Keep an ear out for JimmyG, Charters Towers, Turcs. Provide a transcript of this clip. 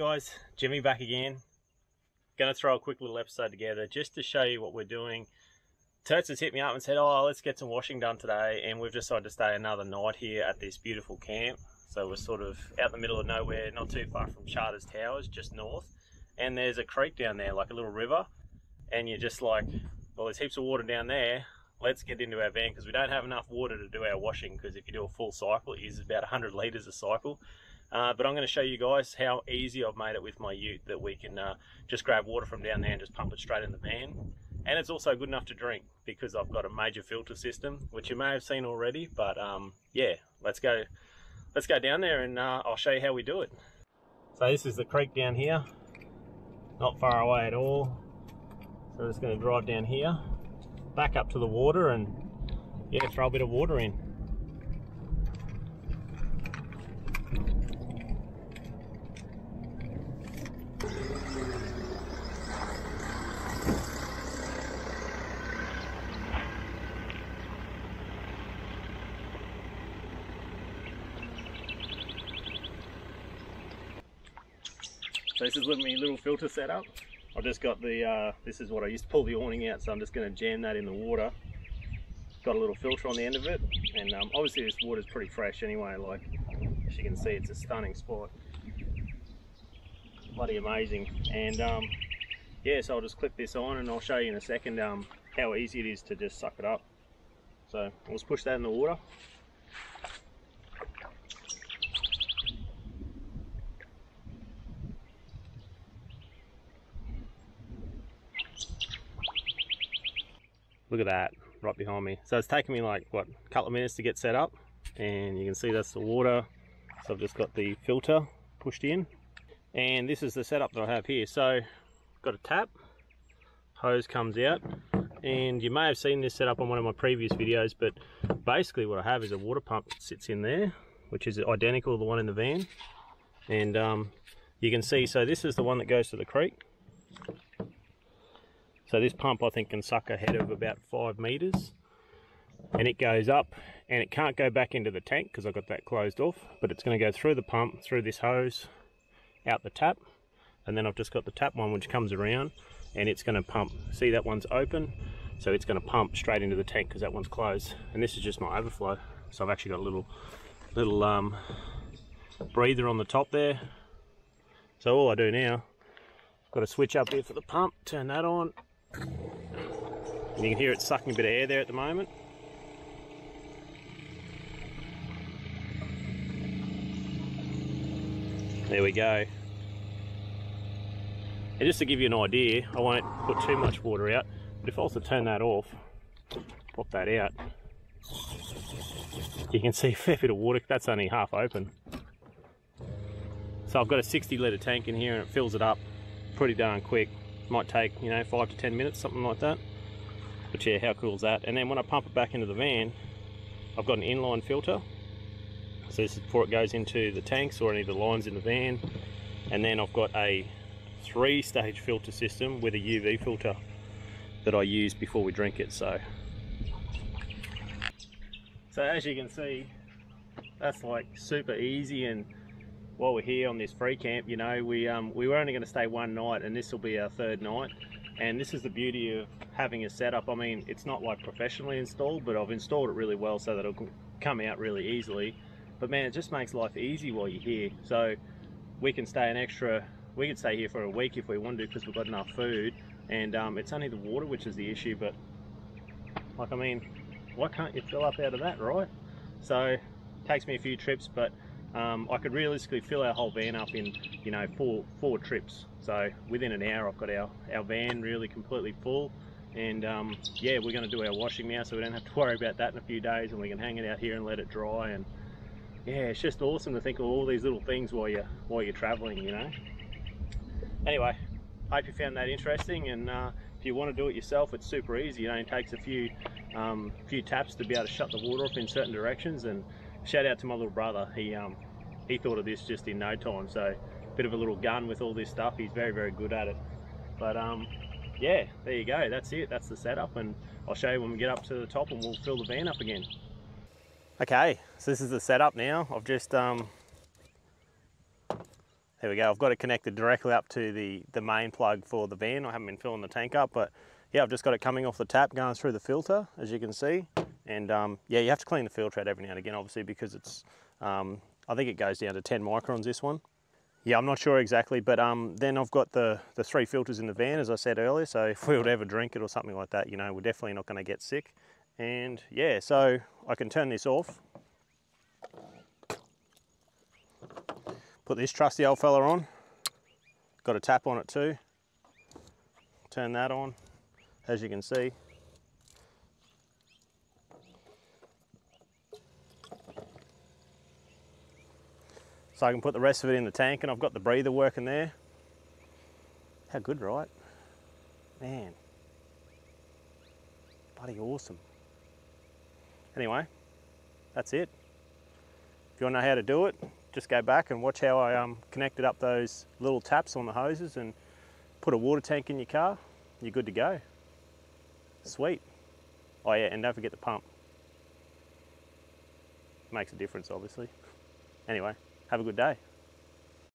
Hey guys, Jimmy back again. Gonna throw a quick little episode together just to show you what we're doing. Turcs has hit me up and said, oh, let's get some washing done today, and we've decided to stay another night here at this beautiful camp. So we're sort of out in the middle of nowhere, not too far from Charters Towers, just north, and there's a creek down there, like a little river, and you're just like, well, there's heaps of water down there, let's get into our van, because we don't have enough water to do our washing, because if you do a full cycle, it uses about 100 litres a cycle. But I'm going to show you guys how easy I've made it with my ute, that we can just grab water from down there and just pump it straight in the van. And it's also good enough to drink because I've got a major filter system, which you may have seen already. But yeah, let's go down there and I'll show you how we do it. So this is the creek down here, not far away at all. So I'm just going to drive down here, back up to the water, and yeah, throw a bit of water in. So this is my little filter setup. I've just got the, this is what I used to pull the awning out, so I'm just going to jam that in the water. Got a little filter on the end of it, and obviously this water's pretty fresh anyway, like as you can see it's a stunning spot. Bloody amazing. And yeah, so I'll just clip this on and I'll show you in a second how easy it is to just suck it up. So we'll just push that in the water. Look at that, right behind me. So it's taken me like, what, a couple of minutes to get set up. And you can see that's the water. So I've just got the filter pushed in. And this is the setup that I have here. So got a tap, hose comes out. And you may have seen this setup on one of my previous videos, but basically what I have is a water pump that sits in there, which is identical to the one in the van. And you can see, so this is the one that goes to the creek. So this pump I think can suck a head of about 5 meters, and it goes up, and it can't go back into the tank because I've got that closed off, but it's going to go through the pump, through this hose, out the tap, and then I've just got the tap one which comes around, and it's going to pump. See, that one's open, so it's going to pump straight into the tank because that one's closed, and this is just my overflow. So I've actually got a little breather on the top there. So all I do now, I've got a switch up here for the pump, turn that on. And you can hear it sucking a bit of air there at the moment. There we go. And just to give you an idea, I won't put too much water out, but if I was to turn that off, pop that out, you can see a fair bit of water. That's only half open. So I've got a 60 litre tank in here and it fills it up pretty darn quick. Might take, you know, 5 to 10 minutes, something like that. But yeah, how cool is that? And then when I pump it back into the van, I've got an inline filter. So this is before it goes into the tanks or any of the lines in the van. And then I've got a 3-stage filter system with a UV filter that I use before we drink it. So as you can see, that's like super easy. And while we're here on this free camp, you know, we were only going to stay one night, and this will be our third night. And this is the beauty of having a setup. I mean, it's not like professionally installed, but I've installed it really well so that it'll come out really easily. But man, it just makes life easy while you're here. So we can stay we could stay here for a week if we want to, because we've got enough food. And it's only the water which is the issue, but like, I mean, why can't you fill up out of that, right? So it takes me a few trips, but I could realistically fill our whole van up in, you know, four trips. So within an hour I've got our van really completely full. And yeah, we're going to do our washing now, so we don't have to worry about that in a few days, and we can hang it out here and let it dry. And yeah, it's just awesome to think of all these little things while you're traveling, you know. Anyway, hope you found that interesting, and if you want to do it yourself, it's super easy. It only takes a few taps to be able to shut the water off in certain directions. And shout out to my little brother, he thought of this just in no time, so bit of a little gun with all this stuff. He's very, very good at it. But yeah, there you go, that's it, that's the setup, and I'll show you when we get up to the top and we'll fill the van up again. Okay, so this is the setup now. I've just There we go, I've got it connected directly up to the main plug for the van. I haven't been filling the tank up, but yeah, I've just got it coming off the tap, going through the filter, as you can see. And yeah, you have to clean the filter out every now and again, obviously, because it's, I think it goes down to 10 microns, this one. Yeah, I'm not sure exactly, but then I've got the three filters in the van, as I said earlier, so if we would ever drink it or something like that, you know, we're definitely not gonna get sick. And yeah, so I can turn this off. Put this trusty old fella on. Got a tap on it too. Turn that on, as you can see. So I can put the rest of it in the tank, and I've got the breather working there. How good, right? Man, bloody awesome. Anyway, that's it. If you want to know how to do it, just go back and watch how I connected up those little taps on the hoses and put a water tank in your car. You're good to go. Sweet. Oh yeah, and don't forget the pump. Makes a difference, obviously. Anyway, have a good day.